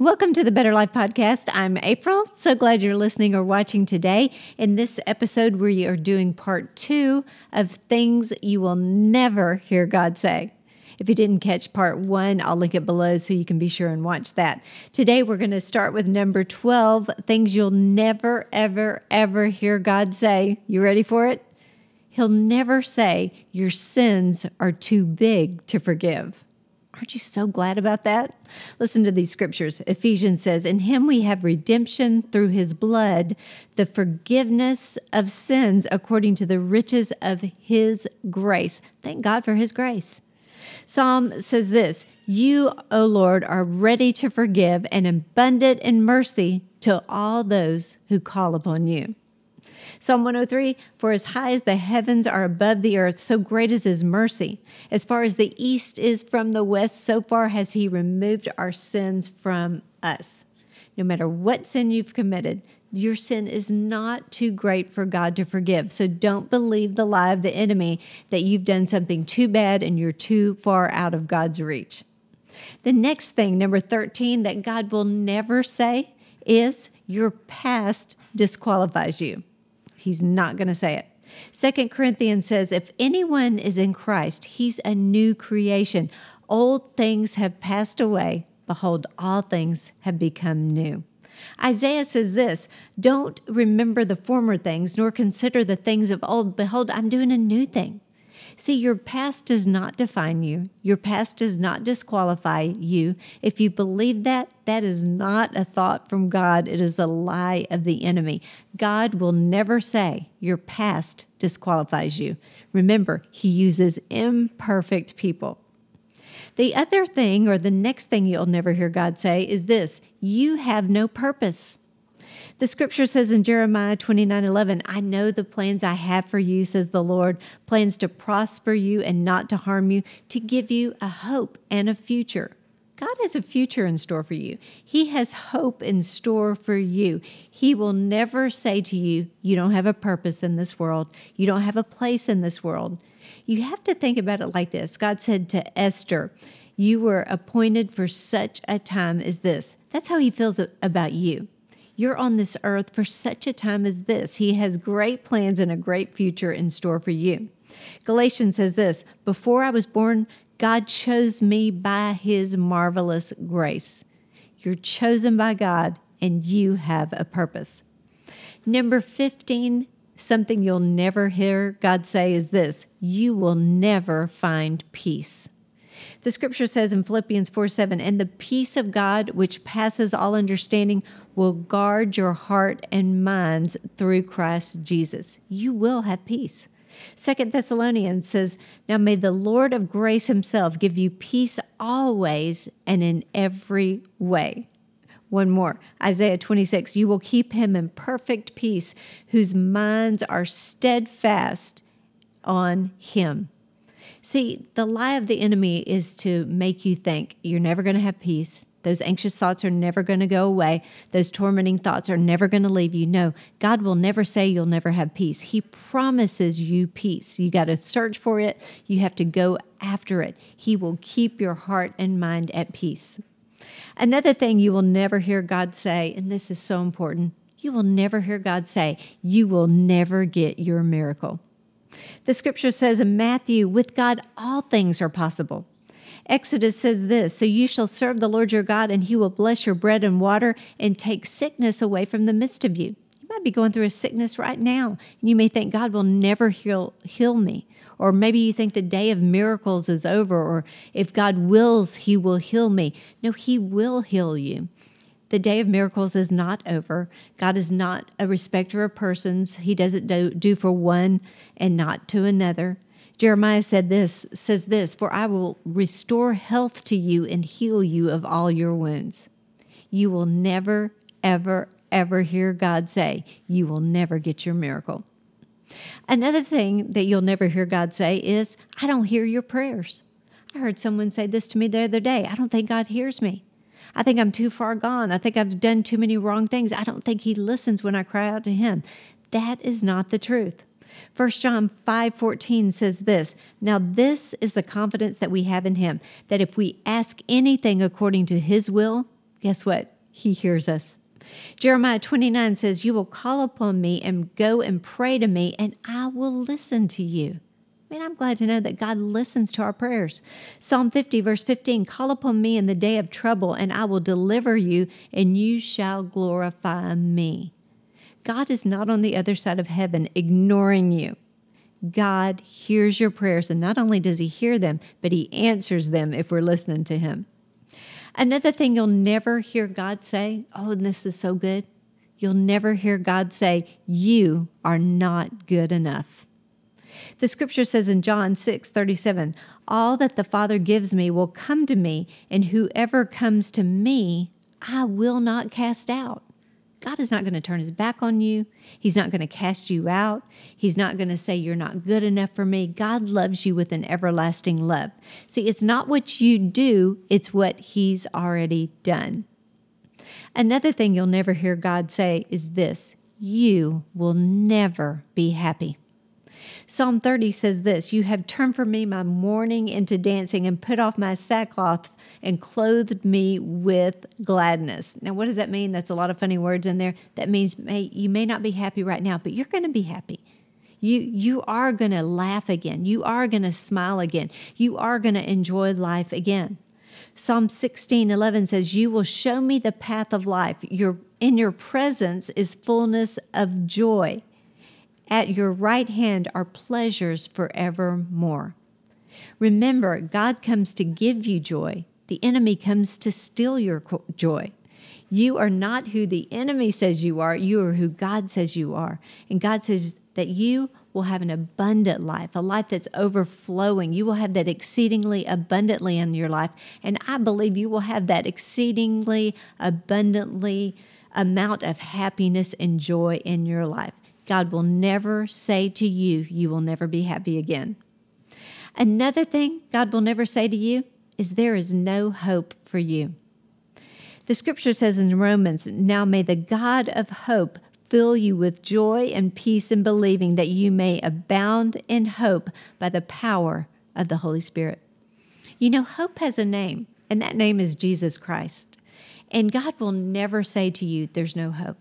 Welcome to the Better Life Podcast. I'm April. So glad you're listening or watching today. In this episode, we are doing part 2 of things you will never hear God say. If you didn't catch part 1, I'll link it below so you can be sure and watch that. Today, we're going to start with number 12, things you'll never, ever, ever hear God say. You ready for it? He'll never say, your sins are too big to forgive. Aren't you so glad about that? Listen to these scriptures. Ephesians says, in him we have redemption through his blood, the forgiveness of sins according to the riches of his grace. Thank God for his grace. Psalm says this, you, O Lord, are ready to forgive and abundant in mercy to all those who call upon you. Psalm 103, for as high as the heavens are above the earth, so great is his mercy. As far as the east is from the west, so far has he removed our sins from us. No matter what sin you've committed, your sin is not too great for God to forgive. So don't believe the lie of the enemy that you've done something too bad and you're too far out of God's reach. The next thing, number 13, that God will never say is your past disqualifies you. He's not going to say it. 2 Corinthians says, if anyone is in Christ, he's a new creation. Old things have passed away. Behold, all things have become new. Isaiah says this, don't remember the former things, nor consider the things of old. Behold, I'm doing a new thing. See, your past does not define you. Your past does not disqualify you. If you believe that, that is not a thought from God. It is a lie of the enemy. God will never say your past disqualifies you. Remember, he uses imperfect people. The other thing, or the next thing you'll never hear God say is this, you have no purpose. The scripture says in Jeremiah 29:11, I know the plans I have for you, says the Lord, plans to prosper you and not to harm you, to give you a hope and a future. God has a future in store for you. He has hope in store for you. He will never say to you, you don't have a purpose in this world. You don't have a place in this world. You have to think about it like this. God said to Esther, you were appointed for such a time as this. That's how he feels about you. You're on this earth for such a time as this. He has great plans and a great future in store for you. Galatians says this, before I was born, God chose me by his marvelous grace. You're chosen by God and you have a purpose. Number 15, something you'll never hear God say is this, you will never find peace. The scripture says in Philippians 4:7, and the peace of God, which passes all understanding, will guard your heart and minds through Christ Jesus. You will have peace. 2 Thessalonians says, now may the Lord of grace himself give you peace always and in every way. One more, Isaiah 26, you will keep him in perfect peace, whose minds are steadfast on him. See, the lie of the enemy is to make you think you're never going to have peace. Those anxious thoughts are never going to go away. Those tormenting thoughts are never going to leave you. No, God will never say you'll never have peace. He promises you peace. You got to search for it. You have to go after it. He will keep your heart and mind at peace. Another thing you will never hear God say, and this is so important, you will never hear God say, you will never get your miracle. The scripture says in Matthew, with God, all things are possible. Exodus says this, so you shall serve the Lord your God, and he will bless your bread and water and take sickness away from the midst of you. You might be going through a sickness right now, and you may think God will never heal me. Or maybe you think the day of miracles is over, or if God wills, he will heal me. No, he will heal you. The day of miracles is not over. God is not a respecter of persons. He doesn't do for one and not to another. Jeremiah says this, for I will restore health to you and heal you of all your wounds. You will never, ever, ever hear God say, you will never get your miracle. Another thing that you'll never hear God say is, I don't hear your prayers. I heard someone say this to me the other day. I don't think God hears me. I think I'm too far gone. I think I've done too many wrong things. I don't think he listens when I cry out to him. That is not the truth. 1 John 5:14 says this, now this is the confidence that we have in him, that if we ask anything according to his will, guess what? He hears us. Jeremiah 29 says, you will call upon me and go and pray to me, and I will listen to you. I mean, I'm glad to know that God listens to our prayers. Psalm 50, verse 15, call upon me in the day of trouble, and I will deliver you, and you shall glorify me. God is not on the other side of heaven ignoring you. God hears your prayers, and not only does he hear them, but he answers them if we're listening to him. Another thing you'll never hear God say, oh, and this is so good, you'll never hear God say, you are not good enough. The scripture says in John 6:37, all that the Father gives me will come to me, and whoever comes to me, I will not cast out. God is not going to turn his back on you. He's not going to cast you out. He's not going to say you're not good enough for me. God loves you with an everlasting love. See, it's not what you do, it's what he's already done. Another thing you'll never hear God say is this, you will never be happy. Psalm 30 says this, you have turned for me my mourning into dancing and put off my sackcloth and clothed me with gladness. Now, what does that mean? That's a lot of funny words in there. That means you may not be happy right now, but you're going to be happy. You are going to laugh again. You are going to smile again. You are going to enjoy life again. Psalm 16:11 says, you will show me the path of life. In your presence is fullness of joy. At your right hand are pleasures forevermore. Remember, God comes to give you joy. The enemy comes to steal your joy. You are not who the enemy says you are. You are who God says you are. And God says that you will have an abundant life, a life that's overflowing. You will have that exceedingly abundantly in your life. And I believe you will have that exceedingly abundantly amount of happiness and joy in your life. God will never say to you, you will never be happy again. Another thing God will never say to you is there is no hope for you. The scripture says in Romans, now may the God of hope fill you with joy and peace in believing that you may abound in hope by the power of the Holy Spirit. You know, hope has a name, and that name is Jesus Christ. And God will never say to you, there's no hope.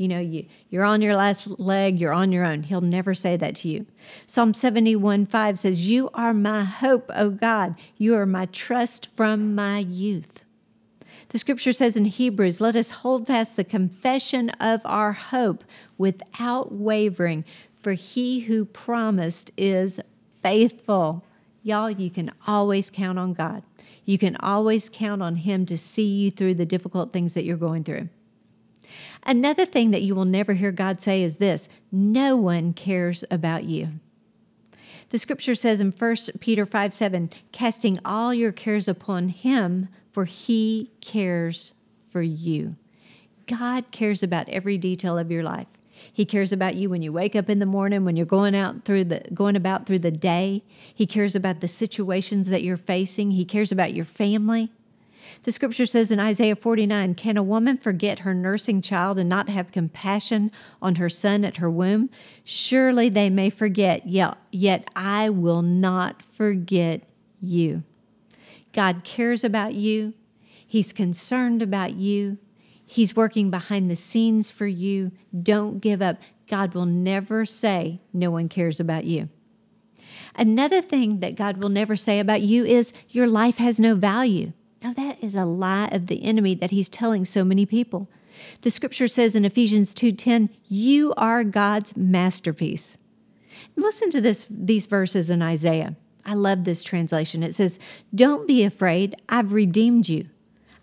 You know, you're on your last leg, you're on your own. He'll never say that to you. Psalm 71:5 says, you are my hope, O God. You are my trust from my youth. The scripture says in Hebrews, let us hold fast the confession of our hope without wavering, for he who promised is faithful. Y'all, you can always count on God. You can always count on him to see you through the difficult things that you're going through. Another thing that you will never hear God say is this, no one cares about you. The scripture says in 1 Peter 5:7, casting all your cares upon him, for he cares for you. God cares about every detail of your life. He cares about you when you wake up in the morning, when you're going about through the day. He cares about the situations that you're facing. He cares about your family. The scripture says in Isaiah 49, can a woman forget her nursing child and not have compassion on her son at her womb? Surely they may forget, yet I will not forget you. God cares about you. He's concerned about you. He's working behind the scenes for you. Don't give up. God will never say no one cares about you. Another thing that God will never say about you is your life has no value. Now, that is a lie of the enemy that he's telling so many people. The scripture says in Ephesians 2:10, you are God's masterpiece. Listen to these verses in Isaiah. I love this translation. It says, don't be afraid. I've redeemed you.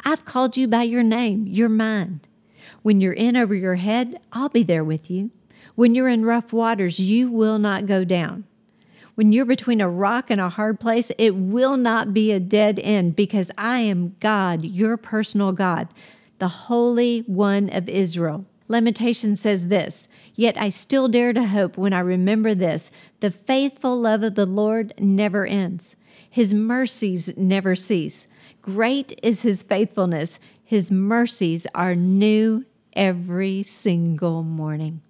I've called you by your name. You're mine. When you're in over your head, I'll be there with you. When you're in rough waters, you will not go down. When you're between a rock and a hard place, it will not be a dead end because I am God, your personal God, the Holy One of Israel. Lamentation says this, yet I still dare to hope when I remember this, the faithful love of the Lord never ends. His mercies never cease. Great is his faithfulness. His mercies are new every single morning.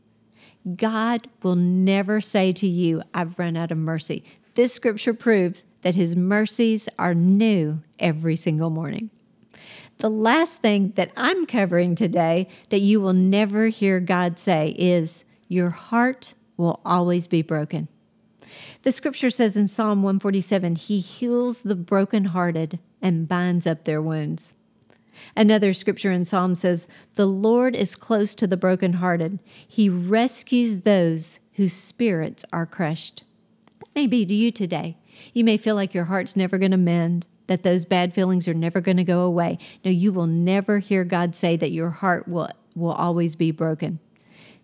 God will never say to you, I've run out of mercy. This scripture proves that his mercies are new every single morning. The last thing that I'm covering today that you will never hear God say is, your heart will always be broken. The scripture says in Psalm 147, he heals the brokenhearted and binds up their wounds. Another scripture in Psalm says, the Lord is close to the brokenhearted. He rescues those whose spirits are crushed. That may be to you today. You may feel like your heart's never going to mend, that those bad feelings are never going to go away. No, you will never hear God say that your heart will always be broken.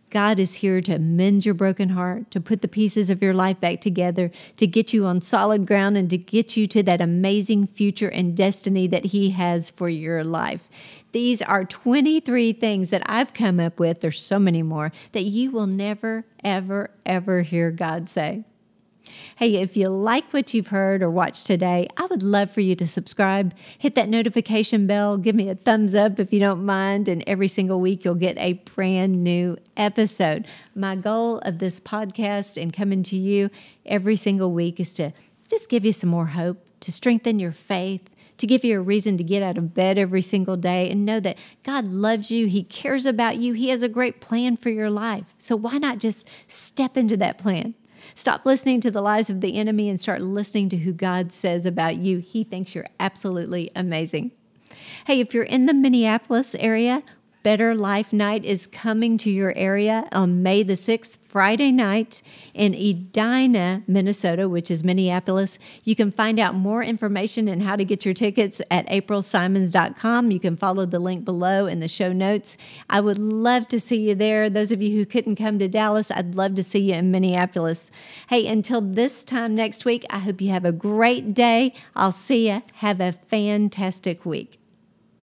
God is here to mend your broken heart, to put the pieces of your life back together, to get you on solid ground and to get you to that amazing future and destiny that he has for your life. These are 23 things that I've come up with, there's so many more, that you will never, ever, ever hear God say. Hey, if you like what you've heard or watched today, I would love for you to subscribe, hit that notification bell, give me a thumbs up if you don't mind, and every single week you'll get a brand new episode. My goal of this podcast and coming to you every single week is to just give you some more hope, to strengthen your faith, to give you a reason to get out of bed every single day and know that God loves you, he cares about you, he has a great plan for your life. So why not just step into that plan? Stop listening to the lies of the enemy and start listening to who God says about you. He thinks you're absolutely amazing. Hey, if you're in the Minneapolis area, Better Life Night is coming to your area on May the 6th, Friday night in Edina, Minnesota, which is Minneapolis. You can find out more information and how to get your tickets at aprilsimons.com. You can follow the link below in the show notes. I would love to see you there. Those of you who couldn't come to Dallas, I'd love to see you in Minneapolis. Hey, until this time next week, I hope you have a great day. I'll see you. Have a fantastic week.